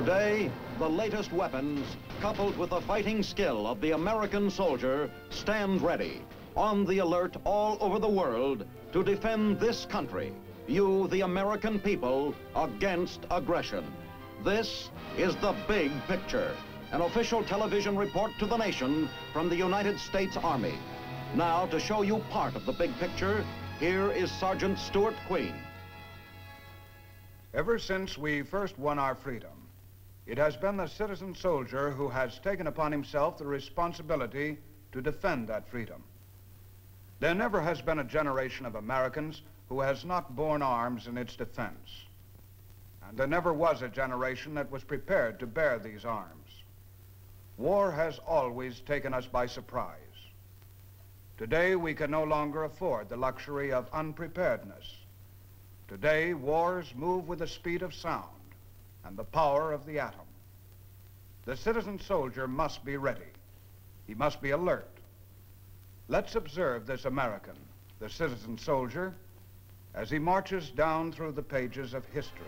Today, the latest weapons, coupled with the fighting skill of the American soldier, stand ready, on the alert all over the world to defend this country, you, the American people, against aggression. This is The Big Picture, an official television report to the nation from the United States Army. Now, to show you part of the big picture, here is Sergeant Stuart Queen. Ever since we first won our freedom, it has been the citizen soldier who has taken upon himself the responsibility to defend that freedom. There never has been a generation of Americans who has not borne arms in its defense. And there never was a generation that was prepared to bear these arms. War has always taken us by surprise. Today, we can no longer afford the luxury of unpreparedness. Today, wars move with the speed of sound and the power of the atom. The citizen soldier must be ready. He must be alert. Let's observe this American, the citizen soldier, as he marches down through the pages of history.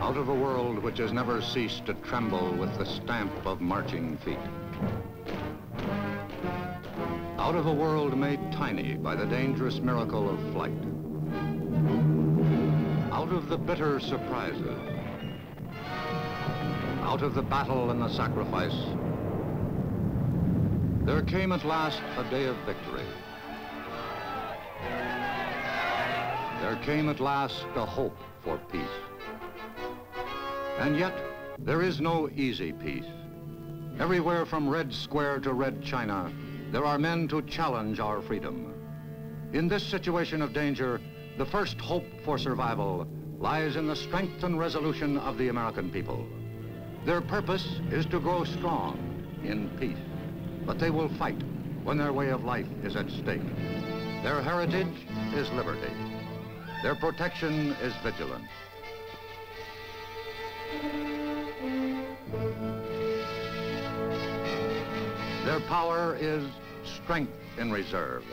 Out of a world which has never ceased to tremble with the stamp of marching feet. Out of a world made tiny by the dangerous miracle of flight. Out of the bitter surprises. Out of the battle and the sacrifice. There came at last a day of victory. There came at last a hope for peace. And yet, there is no easy peace. Everywhere from Red Square to Red China, there are men to challenge our freedom. In this situation of danger, the first hope for survival lies in the strength and resolution of the American people. Their purpose is to grow strong in peace, but they will fight when their way of life is at stake. Their heritage is liberty. Their protection is vigilance. Their power is strength in reserve.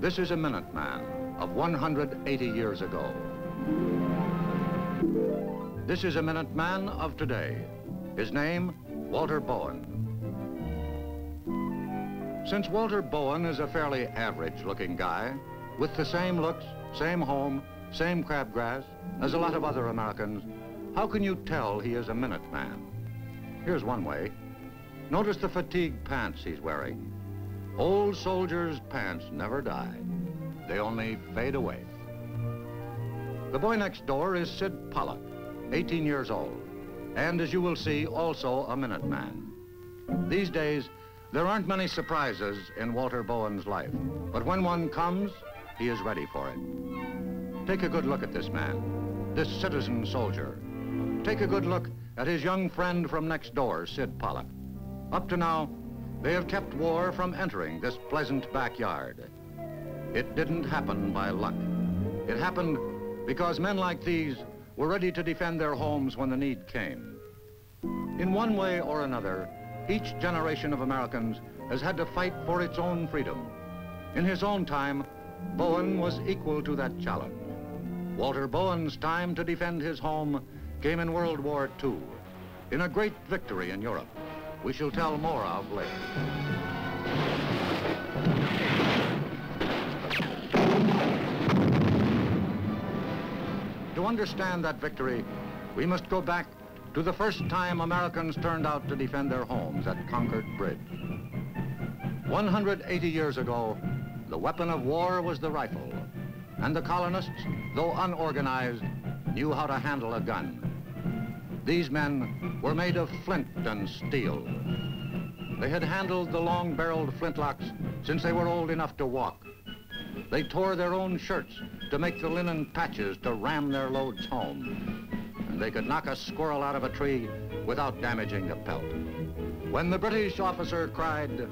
This is a Minuteman of 180 years ago. This is a Minuteman of today. His name, Walter Bowen. Since Walter Bowen is a fairly average-looking guy, with the same looks, same home, same crabgrass as a lot of other Americans, how can you tell he is a Minuteman? Here's one way. Notice the fatigue pants he's wearing. Old soldiers' pants never die. They only fade away. The boy next door is Sid Pollock, 18 years old, and as you will see, also a Minuteman. These days, there aren't many surprises in Walter Bowen's life, but when one comes, he is ready for it. Take a good look at this man, this citizen soldier. Take a good look at his young friend from next door, Sid Pollock. Up to now, they have kept war from entering this pleasant backyard. It didn't happen by luck. It happened because men like these were ready to defend their homes when the need came. In one way or another, each generation of Americans has had to fight for its own freedom. In his own time, Bowen was equal to that challenge. Walter Bowen's time to defend his home came in World War II, in a great victory in Europe. We shall tell more of later. To understand that victory, we must go back to the first time Americans turned out to defend their homes at Concord Bridge. 180 years ago, the weapon of war was the rifle, and the colonists, though unorganized, knew how to handle a gun. These men were made of flint and steel. They had handled the long-barreled flintlocks since they were old enough to walk. They tore their own shirts to make the linen patches to ram their loads home. And they could knock a squirrel out of a tree without damaging the pelt. When the British officer cried,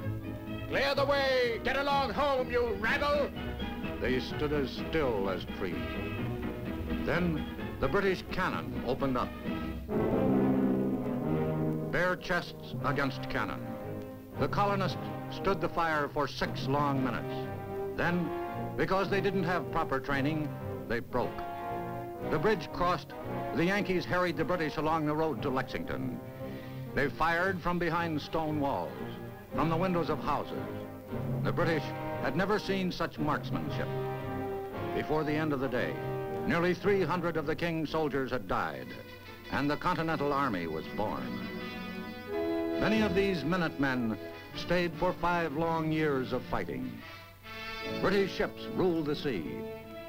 "Clear the way! Get along home, you rabble!" they stood as still as trees. Then the British cannon opened up. Bare chests against cannon. The colonists stood the fire for 6 long minutes. Then Because they didn't have proper training, they broke. The bridge crossed, the Yankees harried the British along the road to Lexington. They fired from behind stone walls, from the windows of houses. The British had never seen such marksmanship. Before the end of the day, nearly 300 of the King's soldiers had died, and the Continental Army was born. Many of these Minutemen stayed for 5 long years of fighting. British ships ruled the sea.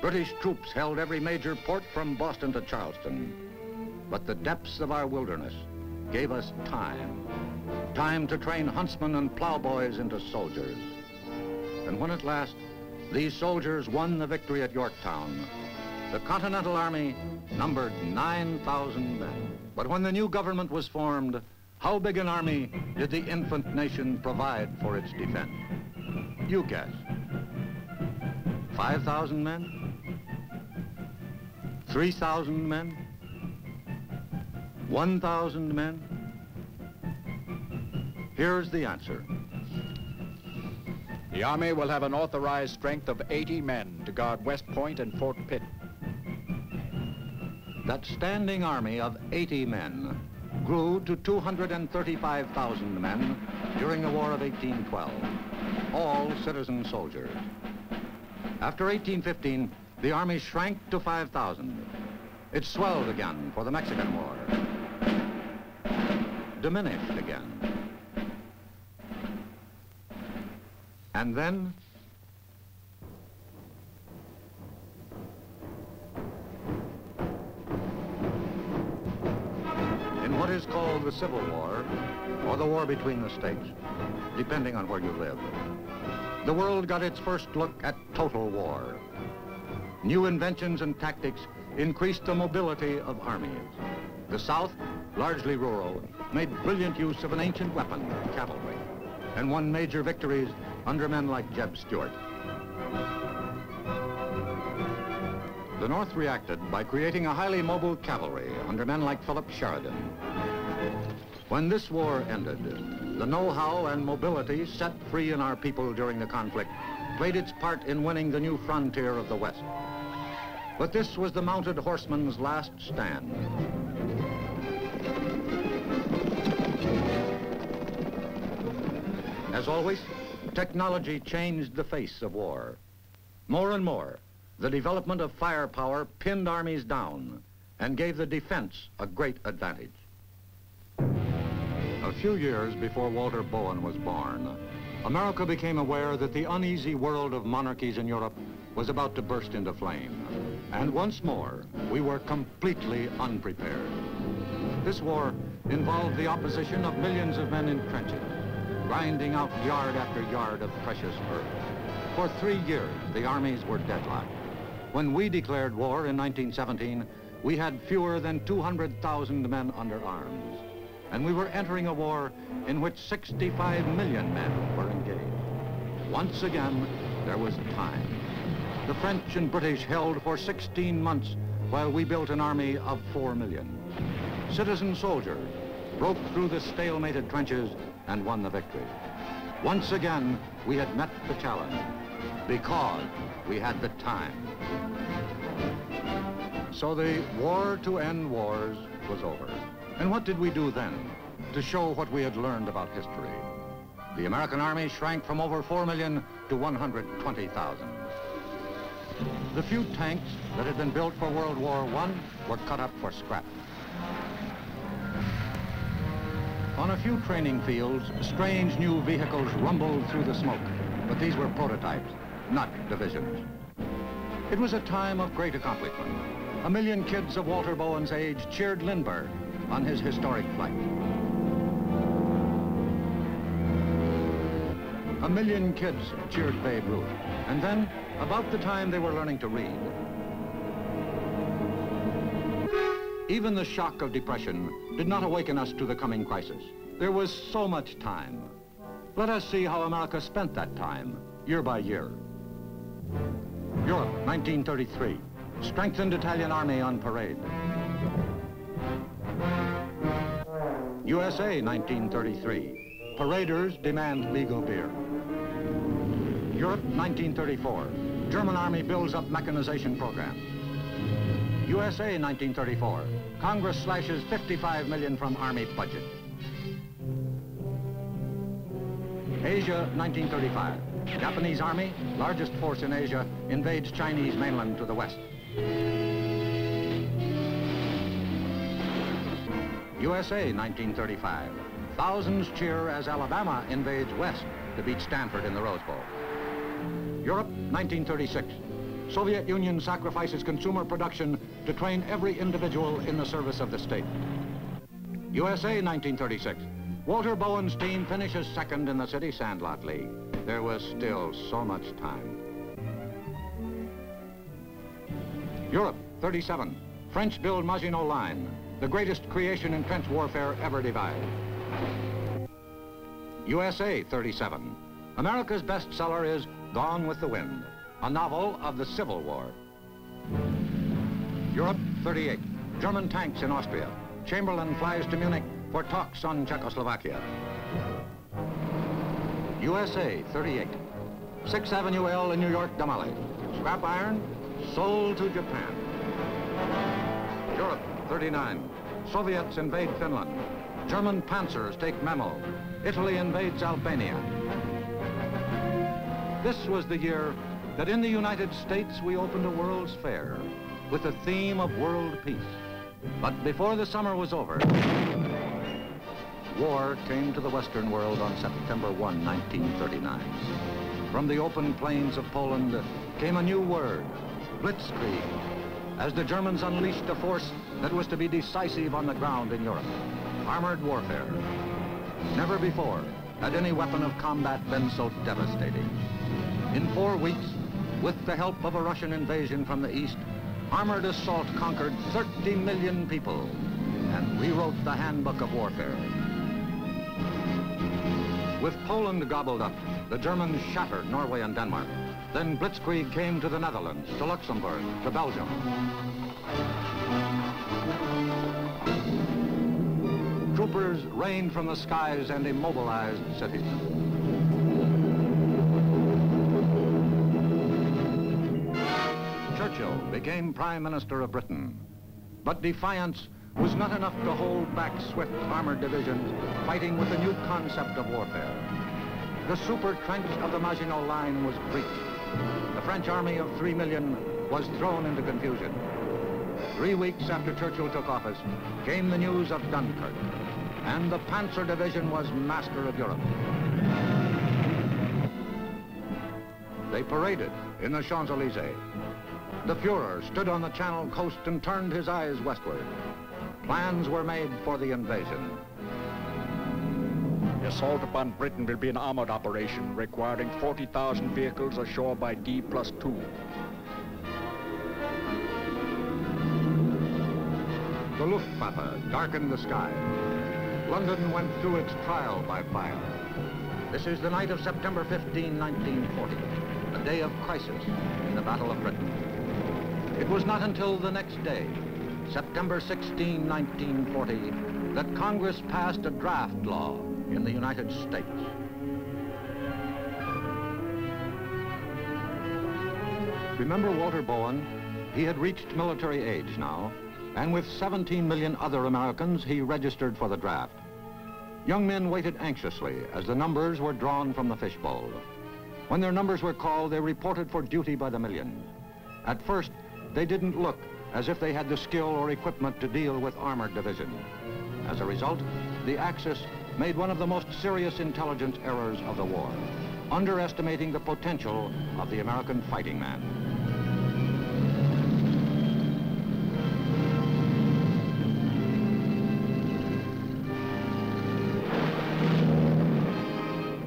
British troops held every major port from Boston to Charleston. But the depths of our wilderness gave us time. Time to train huntsmen and plowboys into soldiers. And when at last these soldiers won the victory at Yorktown, the Continental Army numbered 9,000 men. But when the new government was formed, how big an army did the infant nation provide for its defense? You guess. 5,000 men? 3,000 men? 1,000 men? Here's the answer. The Army will have an authorized strength of 80 men to guard West Point and Fort Pitt. That standing army of 80 men grew to 235,000 men during the War of 1812, all citizen soldiers. After 1815, the army shrank to 5,000. It swelled again for the Mexican War, diminished again. And then, in what is called the Civil War, or the war between the states, depending on where you live, the world got its first look at total war. New inventions and tactics increased the mobility of armies. The South, largely rural, made brilliant use of an ancient weapon, cavalry, and won major victories under men like Jeb Stuart. The North reacted by creating a highly mobile cavalry under men like Philip Sheridan. When this war ended, the know-how and mobility set free in our people during the conflict played its part in winning the new frontier of the West. But this was the mounted horseman's last stand. As always, technology changed the face of war. More and more, the development of firepower pinned armies down and gave the defense a great advantage. A few years before Walter Bowen was born, America became aware that the uneasy world of monarchies in Europe was about to burst into flame. And once more, we were completely unprepared. This war involved the opposition of millions of men in trenches, grinding out yard after yard of precious earth. For 3 years, the armies were deadlocked. When we declared war in 1917, we had fewer than 200,000 men under arms. And we were entering a war in which 65 million men were engaged. Once again, there was time. The French and British held for 16 months while we built an army of 4 million. Citizen soldiers broke through the stalemated trenches and won the victory. Once again, we had met the challenge because we had the time. So the war to end wars was over. And what did we do then to show what we had learned about history? The American army shrank from over 4 million to 120,000. The few tanks that had been built for World War I were cut up for scrap. On a few training fields, strange new vehicles rumbled through the smoke, but these were prototypes, not divisions. It was a time of great accomplishment. 1 million kids of Walter Bowen's age cheered Lindbergh on his historic flight. 1 million kids cheered Babe Ruth. And then, about the time they were learning to read, even the shock of depression did not awaken us to the coming crisis. There was so much time. Let us see how America spent that time, year by year. Europe, 1933, strengthened Italian army on parade. USA, 1933. Paraders demand legal beer. Europe, 1934. German Army builds up mechanization program. USA 1934, Congress slashes $55 million from Army budget. Asia 1935, Japanese Army, largest force in Asia, invades Chinese mainland to the west. USA 1935, thousands cheer as Alabama invades West to beat Stanford in the Rose Bowl. Europe 1936, Soviet Union sacrifices consumer production to train every individual in the service of the state. USA 1936, Walter Bowen's team finishes second in the city Sandlot League. There was still so much time. Europe 37, French build Maginot Line, the greatest creation in trench warfare ever devised. USA 37, America's bestseller is Gone with the Wind, a novel of the Civil War. Europe 38, German tanks in Austria. Chamberlain flies to Munich for talks on Czechoslovakia. USA 38, 6th Avenue L in New York demolished. Scrap iron sold to Japan. Europe 39, Soviets invade Finland. German panzers take Memel. Italy invades Albania. This was the year that in the United States we opened a World's Fair with the theme of world peace. But before the summer was over, war came to the Western world on September 1, 1939. From the open plains of Poland came a new word, Blitzkrieg, as the Germans unleashed a force that was to be decisive on the ground in Europe, armored warfare. Never before had any weapon of combat been so devastating. In 4 weeks, with the help of a Russian invasion from the east, armored assault conquered 30 million people and rewrote the handbook of warfare. With Poland gobbled up, the Germans shattered Norway and Denmark. Then Blitzkrieg came to the Netherlands, to Luxembourg, to Belgium. Troopers rained from the skies and immobilized cities. Churchill became Prime Minister of Britain, but defiance was not enough to hold back swift armored divisions fighting with a new concept of warfare. The super trench of the Maginot Line was breached. The French army of 3 million was thrown into confusion. 3 weeks after Churchill took office came the news of Dunkirk, and the Panzer Division was master of Europe. They paraded in the Champs-Elysées. The Führer stood on the Channel coast and turned his eyes westward. Plans were made for the invasion. The assault upon Britain will be an armored operation requiring 40,000 vehicles ashore by D+2. The Luftwaffe darkened the sky. London went through its trial by fire. This is the night of September 15, 1940, a day of crisis in the Battle of Britain. It was not until the next day, September 16, 1940, that Congress passed a draft law in the United States. Remember Walter Bowen? He had reached military age now, and with 17 million other Americans, he registered for the draft. Young men waited anxiously as the numbers were drawn from the fishbowl. When their numbers were called, they reported for duty by the million. At first, they didn't look as if they had the skill or equipment to deal with armored division. As a result, the Axis made one of the most serious intelligence errors of the war, underestimating the potential of the American fighting man.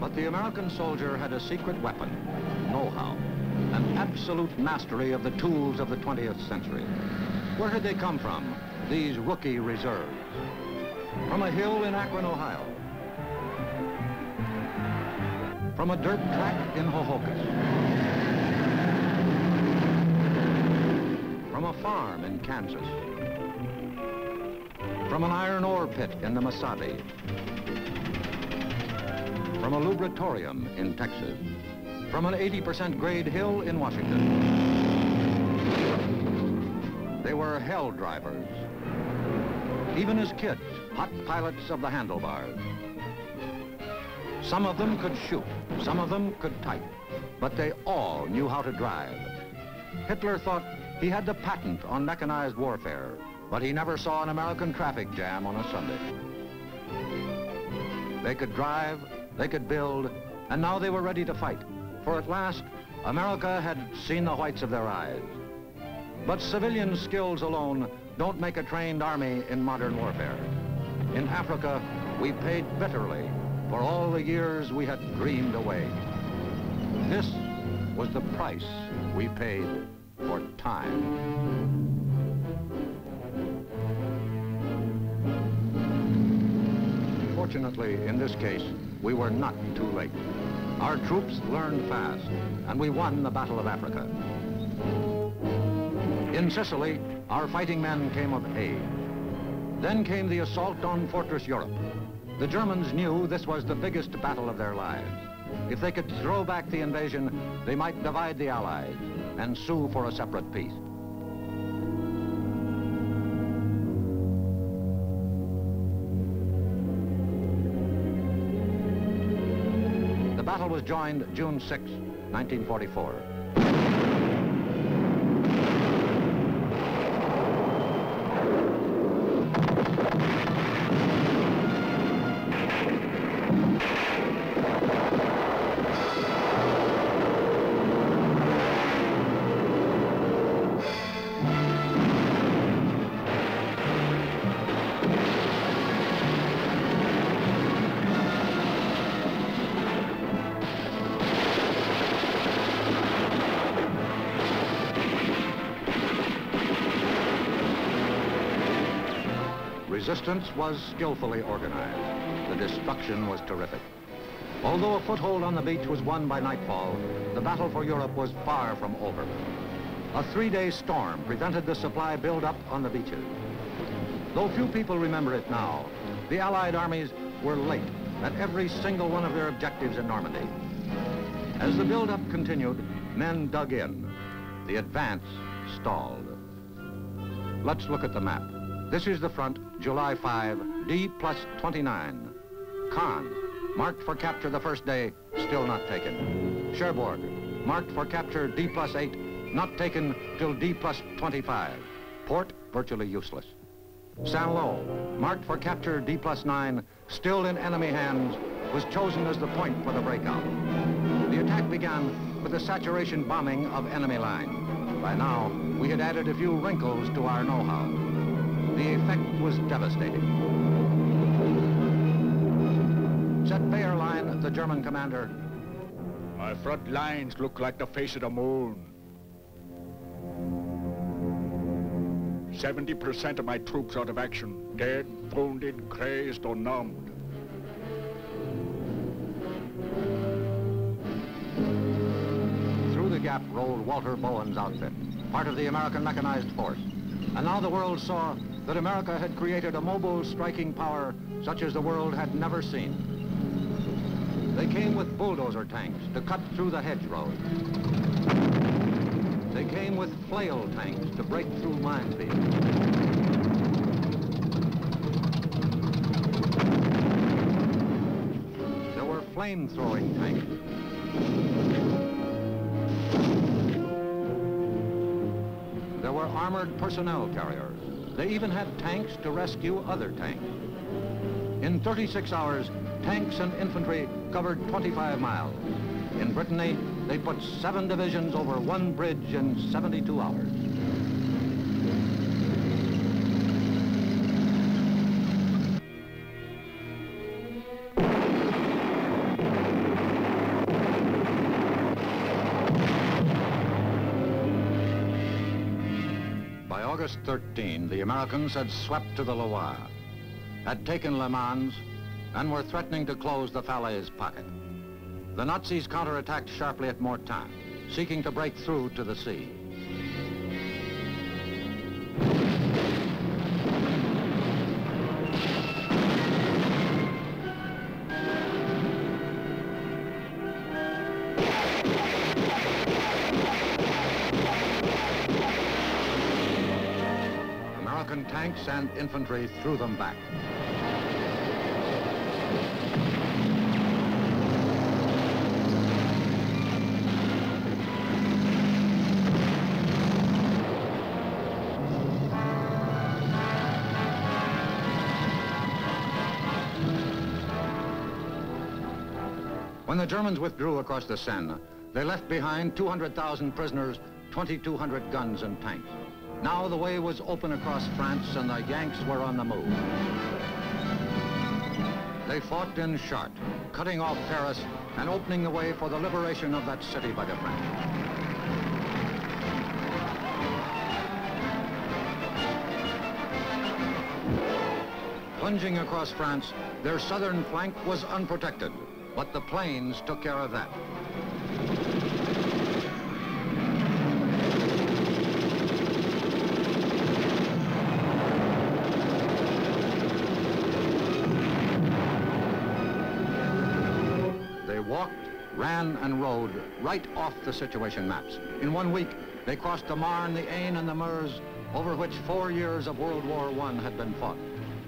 But the American soldier had a secret weapon, know-how, an absolute mastery of the tools of the 20th century. Where had they come from, these rookie reserves? From a hill in Akron, Ohio. From a dirt track in Hohokus. From a farm in Kansas. From an iron ore pit in the Mesabi. From a lubricatorium in Texas. from an 80% grade hill in Washington. They were hell drivers. Even as kids, hot pilots of the handlebars. Some of them could shoot, some of them could type, but they all knew how to drive. Hitler thought he had the patent on mechanized warfare, but he never saw an American traffic jam on a Sunday. They could drive, they could build, and now they were ready to fight. For at last, America had seen the whites of their eyes. But civilian skills alone don't make a trained army in modern warfare. In Africa, we paid bitterly for all the years we had dreamed away. This was the price we paid for time. Fortunately, in this case, we were not too late. Our troops learned fast, and we won the Battle of Africa. In Sicily, our fighting men came of age. Then came the assault on Fortress Europe. The Germans knew this was the biggest battle of their lives. If they could throw back the invasion, they might divide the Allies and sue for a separate peace. The battle was joined June 6, 1944. Resistance was skillfully organized. The destruction was terrific. Although a foothold on the beach was won by nightfall, the battle for Europe was far from over. A three-day storm prevented the supply buildup on the beaches. Though few people remember it now, the Allied armies were late at every single one of their objectives in Normandy. As the buildup continued, men dug in. The advance stalled. Let's look at the map. This is the front, July 5, D+29. Caen, marked for capture the first day, still not taken. Cherbourg, marked for capture D+8, not taken till D+25. Port, virtually useless. Saint-Lô, marked for capture D+9, still in enemy hands, was chosen as the point for the breakout. The attack began with the saturation bombing of enemy line. By now, we had added a few wrinkles to our know-how. The effect was devastating. Said Bayerlein, the German commander, "My front lines look like the face of the moon. 70% of my troops out of action, dead, wounded, crazed, or numbed. Through the gap rolled Walter Bowen's outfit, part of the American mechanized force. And now the world saw that America had created a mobile striking power such as the world had never seen. They came with bulldozer tanks to cut through the hedgerows. They came with flail tanks to break through minefields. There were flame-throwing tanks. There were armored personnel carriers. They even had tanks to rescue other tanks. In 36 hours, tanks and infantry covered 25 miles. In Brittany, they put 7 divisions over 1 bridge in 72 hours. August 13, the Americans had swept to the Loire, had taken Le Mans, and were threatening to close the Falaise pocket. The Nazis counterattacked sharply at Mortain, seeking to break through to the sea. tanks and infantry threw them back. When the Germans withdrew across the Seine, they left behind 200,000 prisoners, 2,200 guns and tanks. Now the way was open across France and the Yanks were on the move. They fought in Chartres, cutting off Paris and opening the way for the liberation of that city by the French. Plunging across France, their southern flank was unprotected, but the planes took care of that. They walked, ran, and rode right off the situation maps. In 1 week, they crossed the Marne, the Aisne, and the Meuse, over which 4 years of World War I had been fought.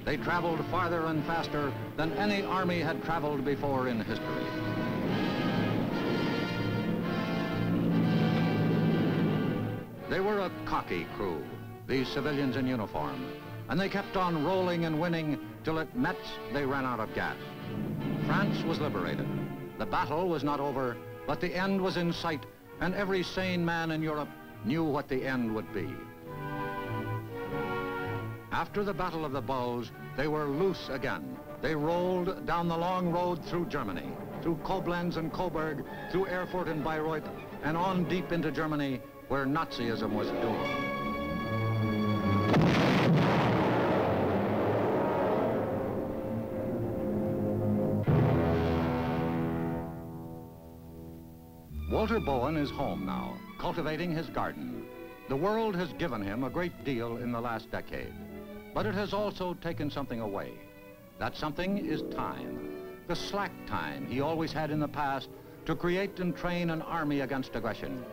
They traveled farther and faster than any army had traveled before in history. They were a cocky crew, these civilians in uniform, and they kept on rolling and winning till at Metz they ran out of gas. France was liberated. The battle was not over, but the end was in sight, and every sane man in Europe knew what the end would be. After the Battle of the Bulge, they were loose again. They rolled down the long road through Germany, through Koblenz and Coburg, through Erfurt and Bayreuth, and on deep into Germany, where Nazism was doomed. Walter Bowen is home now, cultivating his garden. The world has given him a great deal in the last decade. But it has also taken something away. That something is time. The slack time he always had in the past to create and train an army against aggression.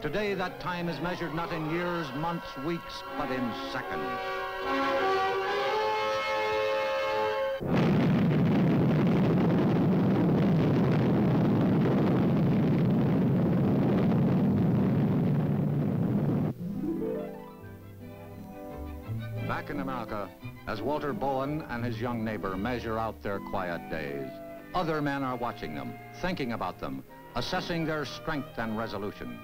Today, that time is measured not in years, months, weeks, but in seconds. Back in America, as Walter Bowen and his young neighbor measure out their quiet days, other men are watching them, thinking about them, assessing their strength and resolution.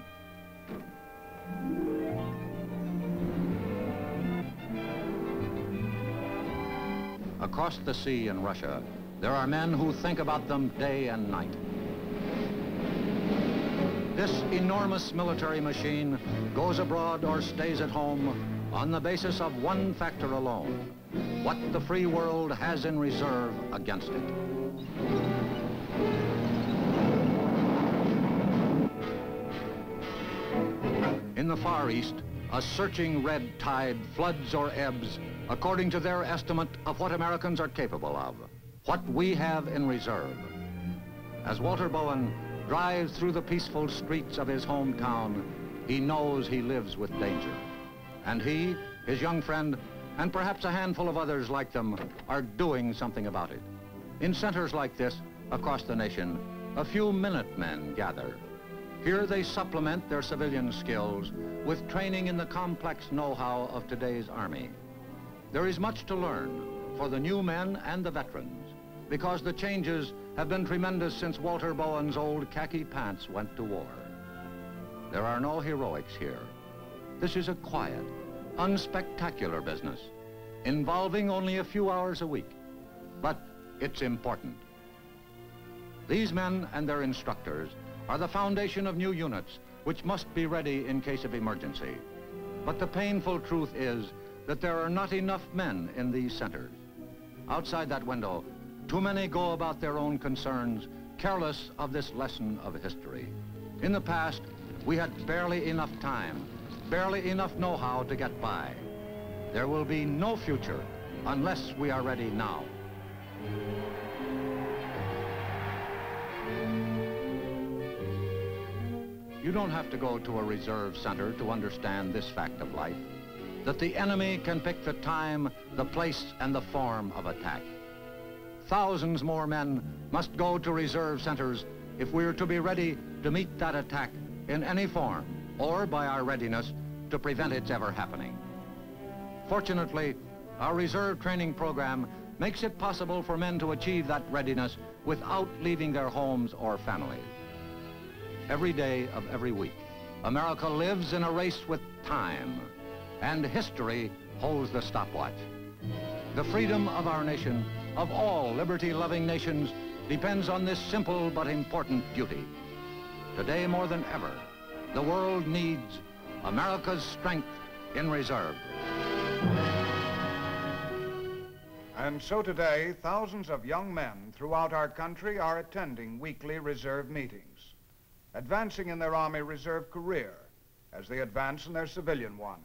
Across the sea in Russia, there are men who think about them day and night. This enormous military machine goes abroad or stays at home on the basis of one factor alone, what the free world has in reserve against it. In the Far East, a searching red tide floods or ebbs according to their estimate of what Americans are capable of, what we have in reserve. As Walter Bowen drives through the peaceful streets of his hometown, he knows he lives with danger. And he, his young friend, and perhaps a handful of others like them are doing something about it. In centers like this, across the nation, a few minutemen gather. Here they supplement their civilian skills with training in the complex know-how of today's army. There is much to learn for the new men and the veterans, because the changes have been tremendous since Walter Bowen's old khaki pants went to war. There are no heroics here. This is a quiet, unspectacular business, involving only a few hours a week, but it's important. These men and their instructors are the foundation of new units, which must be ready in case of emergency. But the painful truth is that there are not enough men in these centers. Outside that window, too many go about their own concerns, careless of this lesson of history. In the past, we had barely enough time, barely enough know-how to get by. There will be no future unless we are ready now. You don't have to go to a reserve center to understand this fact of life. that the enemy can pick the time, the place, and the form of attack. Thousands more men must go to reserve centers if we're to be ready to meet that attack in any form, or by our readiness to prevent its ever happening. Fortunately, our reserve training program makes it possible for men to achieve that readiness without leaving their homes or families. Every day of every week, America lives in a race with time, and history holds the stopwatch. The freedom of our nation, of all liberty-loving nations, depends on this simple but important duty. Today more than ever, the world needs America's strength in reserve. And so today, thousands of young men throughout our country are attending weekly reserve meetings, advancing in their Army Reserve career as they advance in their civilian one.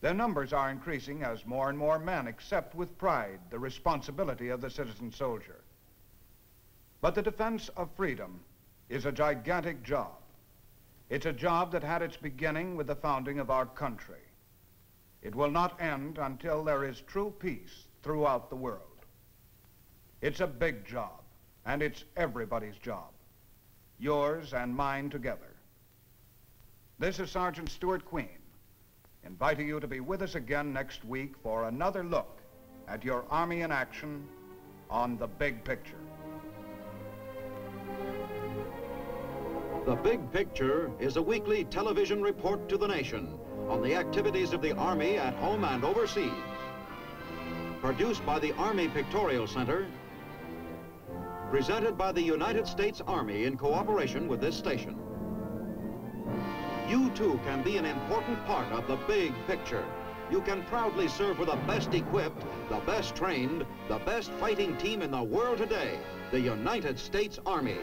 Their numbers are increasing as more and more men accept with pride the responsibility of the citizen soldier. But the defense of freedom is a gigantic job. It's a job that had its beginning with the founding of our country. It will not end until there is true peace throughout the world. It's a big job, and it's everybody's job, yours and mine together. This is Sergeant Stuart Queen, inviting you to be with us again next week for another look at your Army in action on The Big Picture. The Big Picture is a weekly television report to the nation on the activities of the Army at home and overseas. Produced by the Army Pictorial Center, presented by the United States Army in cooperation with this station. You too can be an important part of the big picture. You can proudly serve with the best equipped, the best trained, the best fighting team in the world today, the United States Army.